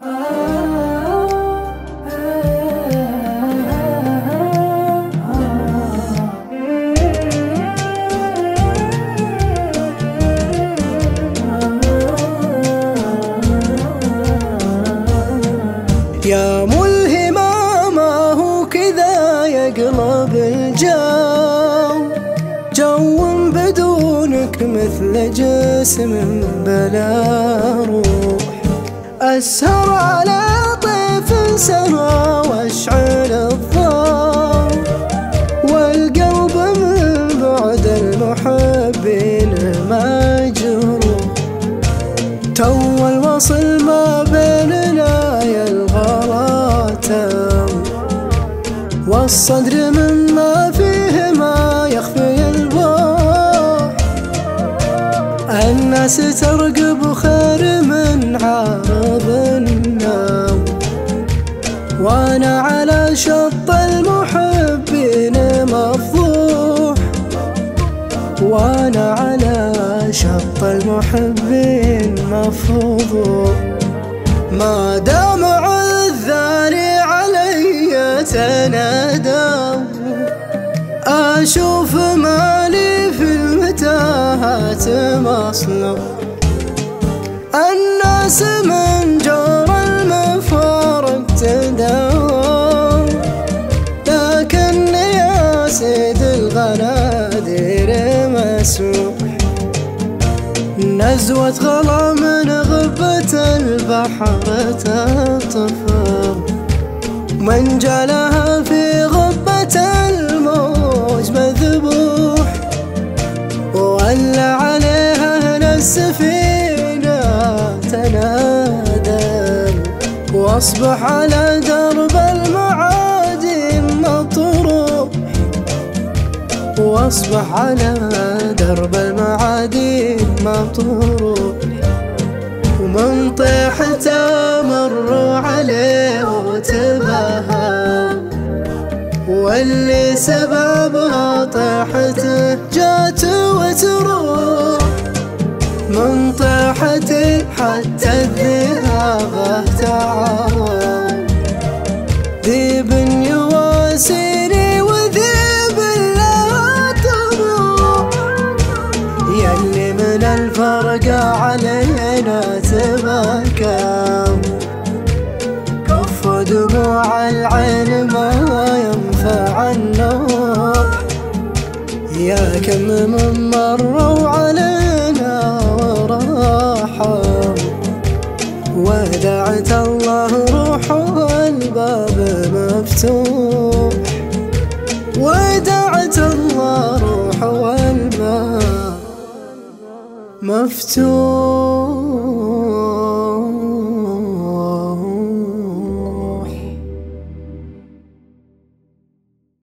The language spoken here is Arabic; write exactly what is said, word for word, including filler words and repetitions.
يا ملهمة ما هو كذا يقلب الجو، جو بدونك مثل جسم بلا روح. أسهر على طيف سهرة واشعل الضوء، والقلب من بعد المحبين مجروح. تو الوصل ما بيننا يا والصدر من ما فيه ما يخفي البوح. الناس ترقب خير من عارض النوم، وانا على شط المحبين مفضوح، وانا على شط المحبين مفضوح. ما دمع الذاري علي تنادى، أشوف مالي في المتاهات مصلو. الناس من جور المفارق تداوم، لكني يا سيد الغنادر مسموح. نزوة غلا من غبة البحر تطفو، من جالها في غبة الموج مذبوح. وألا عليها هنا السفينة تنادى، واصبح على درب المعادن مطروح، واصبح على درب المعادن مطروح. ومن طيحته مروا عليه وتباهى، واللي سببها طيحته جات وتروح. من طيحته حتى الذئاب تعاون، ذئب يواسيني وذئب لا تروح. يلي من الفرقة علينا تبكى، كف دموع العين ما ينفع النور. يا كم من مروا علينا وراحوا، ودعت الله روح والباب مفتوح، ودعت الله روح والباب مفتوح.